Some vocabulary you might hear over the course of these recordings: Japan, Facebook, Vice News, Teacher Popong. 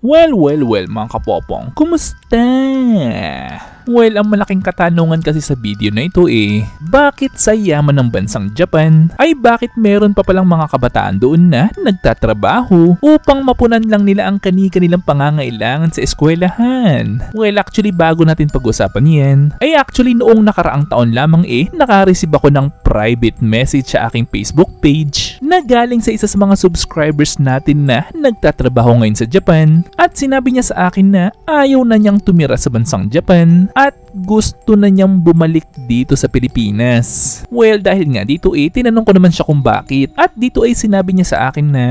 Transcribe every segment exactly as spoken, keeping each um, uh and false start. Well, well, well mga kapopong, kumusta? Well, ang malaking katanungan kasi sa video na ito eh, bakit sa yaman ng bansang Japan ay bakit meron pa palang mga kabataan doon na nagtatrabaho upang mapunan lang nila ang kani-kanilang pangangailangan sa eskwelahan? Well, actually bago natin pag-usapan yan, ay actually noong nakaraang taon lamang eh, nakareceive ako ng private message sa aking Facebook page na galing sa isa sa mga subscribers natin na nagtatrabaho ngayon sa Japan. At sinabi niya sa akin na ayaw na niyang tumira sa bansang Japan at gusto na niyang bumalik dito sa Pilipinas. Well, dahil nga dito eh, tinanong ko naman siya kung bakit. At dito ay sinabi niya sa akin na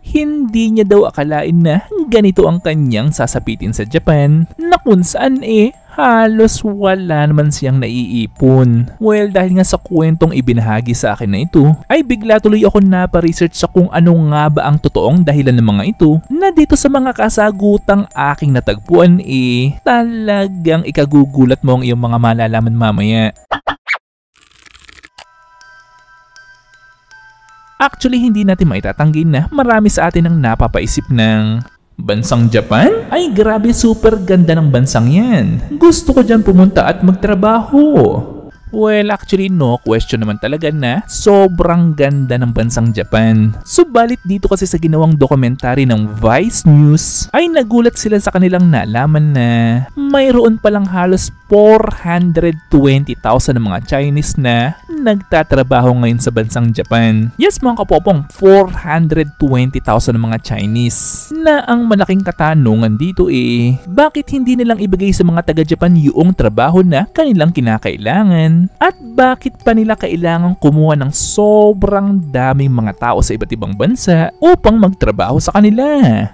hindi niya daw akalain na ganito ang kanyang sasapitin sa Japan, na kung saan eh halos wala naman siyang naiipon. Well, dahil nga sa kwentong ibinahagi sa akin na ito, ay bigla tuloy ako napa-research sa kung ano nga ba ang totoong dahilan ng mga ito, na dito sa mga kasagutang aking natagpuan eh, talagang ikagugulat mo ang iyong mga malalaman mamaya. Actually, hindi natin maitatanggi na marami sa atin ang napapaisip ng bansang Japan? Ay grabe, super ganda ng bansang yan. Gusto ko dyan pumunta at magtrabaho. Well, actually no question naman talaga na sobrang ganda ng bansang Japan. Subalit dito kasi sa ginawang dokumentary ng Vice News ay nagulat sila sa kanilang nalaman na mayroon palang halos four hundred twenty thousand ng mga Chinese na nagtatrabaho ngayon sa bansang Japan. Yes mga kapopong, four hundred twenty thousand ng mga Chinese. Na ang malaking katanungan dito eh, bakit hindi nilang ibigay sa mga taga-Japan yung trabaho na kanilang kinakailangan? At bakit pa nila kailangang kumuha ng sobrang daming mga tao sa iba't ibang bansa upang magtrabaho sa kanila?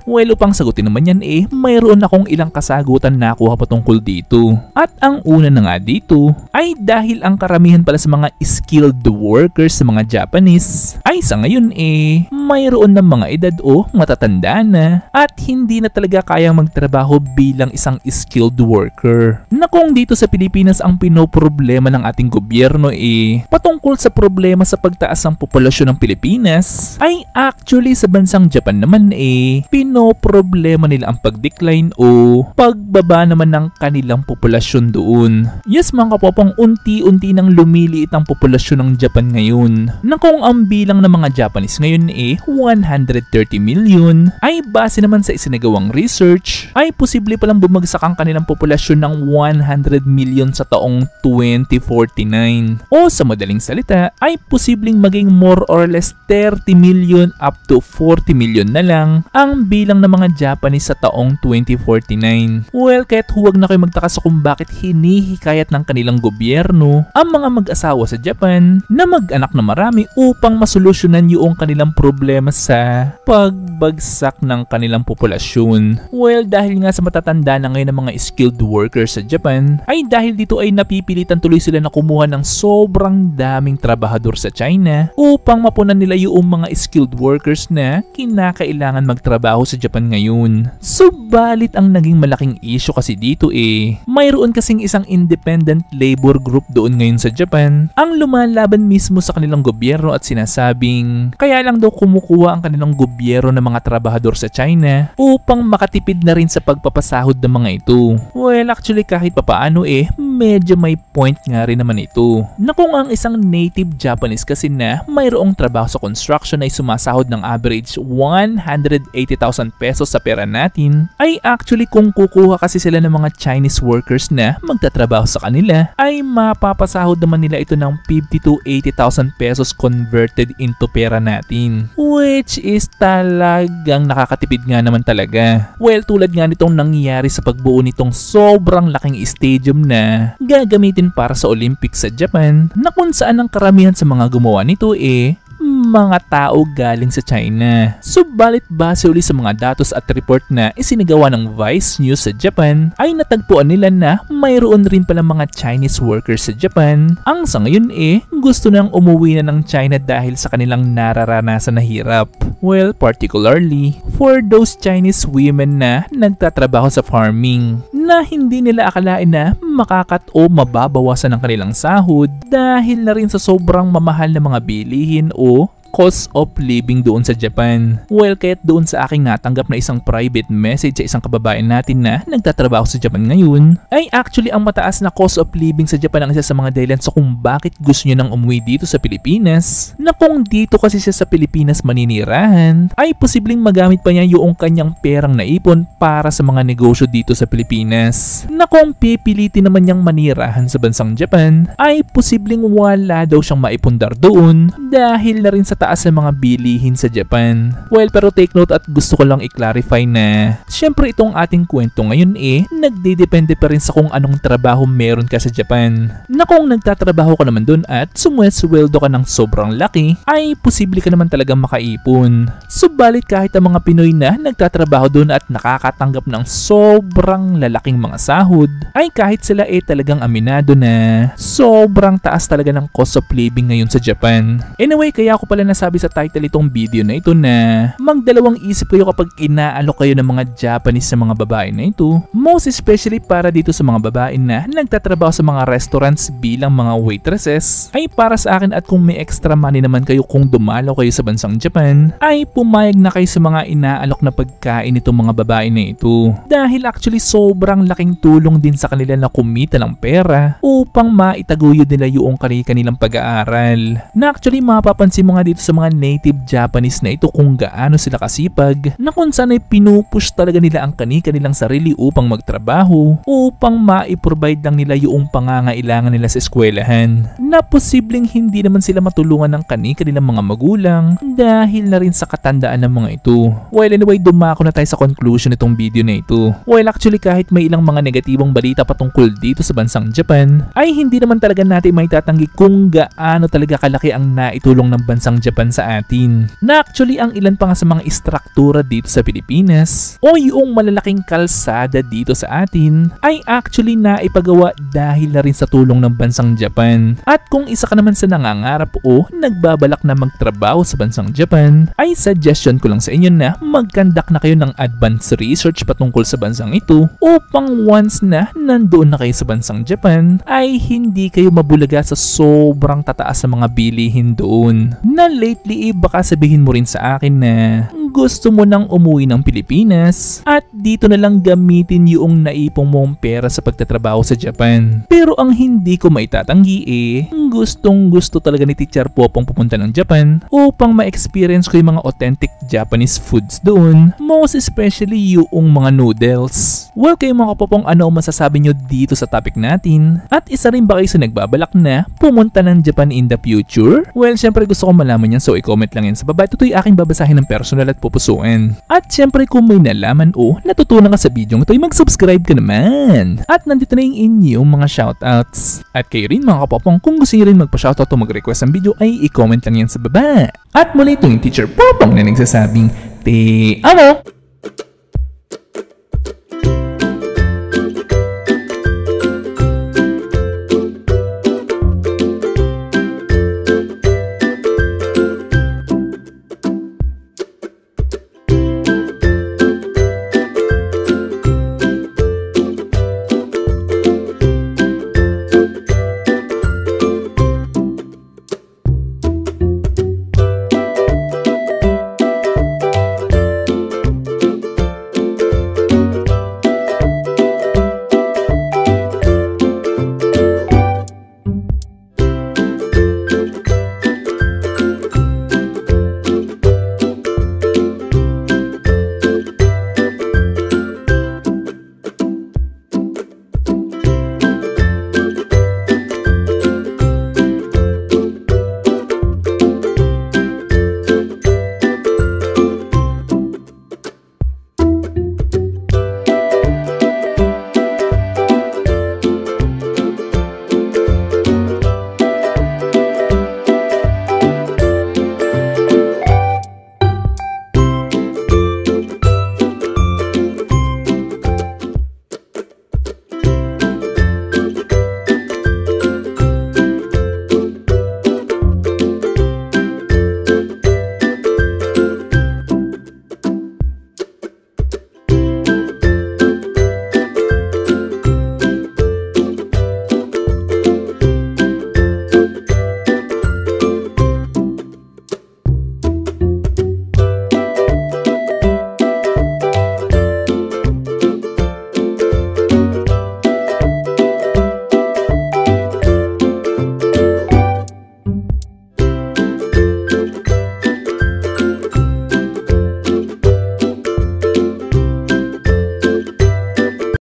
Well, upang sagutin naman yan eh, mayroon akong ilang kasagutan na nakuha patungkol dito. At ang una na nga dito ay dahil ang karamihan pala sa mga skilled workers sa mga Japanese ay sa ngayon eh, mayroon ng mga edad o matatanda na at hindi na talaga kayang magtrabaho bilang isang skilled worker. Na kung dito sa Pilipinas ang pinoproblema ng ating ating gobyerno eh, patungkol sa problema sa pagtaas ng populasyon ng Pilipinas, ay actually sa bansang Japan naman eh, pinoproblema nila ang pag-decline o pagbaba naman ng kanilang populasyon doon. Yes mga kapopong, unti-unti nang lumiliit ang populasyon ng Japan ngayon, na kung ang bilang ng mga Japanese ngayon eh, one hundred thirty million, ay base naman sa isinagawang research, ay posible palang bumagsak ang kanilang populasyon ng one hundred million sa taong twenty forty. O sa madaling salita ay posibleng maging more or less thirty million up to forty million na lang ang bilang ng mga Japanese sa taong twenty forty-nine. Well, kaya't huwag na kayo magtaka sa kung bakit hinihikayat ng kanilang gobyerno ang mga mag-asawa sa Japan na mag-anak na marami upang masolusyonan yung kanilang problema sa pagbagsak ng kanilang populasyon. Well, dahil nga sa matatanda na ngayon ng mga skilled workers sa Japan, ay dahil dito ay napipilitan tuloy sila na kumuha ng sobrang daming trabahador sa China upang mapunan nila yung mga skilled workers na kinakailangan magtrabaho sa Japan ngayon. Subalit ang naging malaking issue kasi dito eh, mayroon kasing isang independent labor group doon ngayon sa Japan ang lumalaban mismo sa kanilang gobyerno at sinasabing kaya lang daw kumukuha ang kanilang gobyerno ng mga trabahador sa China upang makatipid na rin sa pagpapasahod ng mga ito. Well, actually kahit papaano eh, medyo may point nga rin naman ito, na kung ang isang native Japanese kasi na mayroong trabaho sa construction ay sumasahod ng average one hundred eighty thousand pesos sa pera natin, ay actually kung kukuha kasi sila ng mga Chinese workers na magtatrabaho sa kanila, ay mapapasahod naman nila ito ng fifty to eighty thousand pesos converted into pera natin, which is talagang nakakatipid nga naman talaga. Well, tulad nga nitong nangyari sa pagbuo nitong sobrang laking stadium na gagamitin para sa Olympics sa Japan, na kung saan ang karamihan sa mga gumawa nito eh, mga tao galing sa China. Subalit base uli sa mga datos at report na isinagawa ng Vice News sa Japan, ay natagpuan nila na mayroon rin pala mga Chinese workers sa Japan ang sa ngayon eh, gusto nang umuwi na ng China dahil sa kanilang nararanasan na hirap. Well, particularly for those Chinese women na nagtatrabaho sa farming, na hindi nila akalain na makakat o mababawasan ang kanilang sahod dahil na rin sa sobrang mamahal na mga bilihin o cost of living doon sa Japan. Well, kaya't doon sa aking natanggap na isang private message sa isang kababayan natin na nagtatrabaho sa Japan ngayon, ay actually ang mataas na cost of living sa Japan ang isa sa mga dahilan sa kung bakit gusto nyo nang umuwi dito sa Pilipinas, na kung dito kasi siya sa Pilipinas maninirahan, ay posibleng magamit pa niya yung kanyang perang naipon para sa mga negosyo dito sa Pilipinas, na kung pipilitin naman niyang manirahan sa bansang Japan, ay posibleng wala daw siyang maipundar doon dahil na rin sa taas ng mga bilihin sa Japan. Well, pero take note at gusto ko lang i-clarify na syempre itong ating kwento ngayon eh nagdidepende pa rin sa kung anong trabaho meron ka sa Japan. Na kung nagtatrabaho ka naman doon at sumweldo ka ng sobrang laki ay posible ka naman talagang makaipon. Subalit kahit ang mga Pinoy na nagtatrabaho doon at nakakatanggap ng sobrang lalaking mga sahod ay kahit sila eh talagang aminado na sobrang taas talaga ng cost of living ngayon sa Japan. Anyway, kaya ako pala nasabi sa title itong video na ito na magdalawang isip kayo kapag inaalok kayo ng mga Japanese sa mga babae na ito. Most especially para dito sa mga babae na nagtatrabaho sa mga restaurants bilang mga waitresses ay para sa akin at kung may extra money naman kayo kung dumalaw kayo sa bansang Japan ay pumayag na kayo sa mga inaalok na pagkain itong mga babae na ito. Dahil actually sobrang laking tulong din sa kanila na kumita ng pera upang maitaguyo nila yung kanilang pag-aaral. Na actually mapapansin mo nga dito sa mga native Japanese na ito kung gaano sila kasipag na kung saan ay pinupush talaga nila ang kanilang sarili upang magtrabaho upang maiprovide lang nila yung pangangailangan nila sa eskwelahan na posibleng hindi naman sila matulungan ng kanilang mga magulang dahil na rin sa katandaan ng mga ito. Well anyway, dumako na tayo sa conclusion nitong video na ito. Well actually kahit may ilang mga negatibong balita patungkol dito sa bansang Japan ay hindi naman talaga natin maitatanggi kung gaano talaga kalaki ang naitulong ng bansang Japan sa atin. Na actually ang ilan pa nga sa mga istruktura dito sa Pilipinas o yung malalaking kalsada dito sa atin ay actually naipagawa dahil na rin sa tulong ng bansang Japan. At kung isa ka naman sa nangangarap o nagbabalak na magtrabaho sa bansang Japan ay suggestion ko lang sa inyo na mag-conduct na kayo ng advanced research patungkol sa bansang ito upang once na nandoon na kayo sa bansang Japan ay hindi kayo mabulaga sa sobrang tataas sa mga bilihin doon. Na lately eh, baka sabihin mo rin sa akin na gusto mo nang umuwi ng Pilipinas at dito na lang gamitin yung naipong mong pera sa pagtatrabaho sa Japan. Pero ang hindi ko maitatanggi eh, gustong gusto talaga ni Teacher Popong pupunta ng Japan upang ma-experience ko yung mga authentic Japanese foods doon, most especially yung mga noodles. Well kayo mga Popong, ano masasabi nyo dito sa topic natin? At isa rin ba kayo sa nagbabalak na pumunta ng Japan in the future? Well syempre gusto ko malaman yan, so i-comment lang yan sa baba. Ito to'y aking babasahin ng personal at pupusuin. At syempre kung may nalaman o natutunan ka sa video ng ito, mag-subscribe ka naman. At nandito na yung inyong mga shoutouts. At kayo rin mga Kapopong, kung gusto nyo rin magpa-shoutout o mag-request ng video ay i-comment lang yan sa baba. At muli itong Teacher Popong na nagsasabing, Te-amo!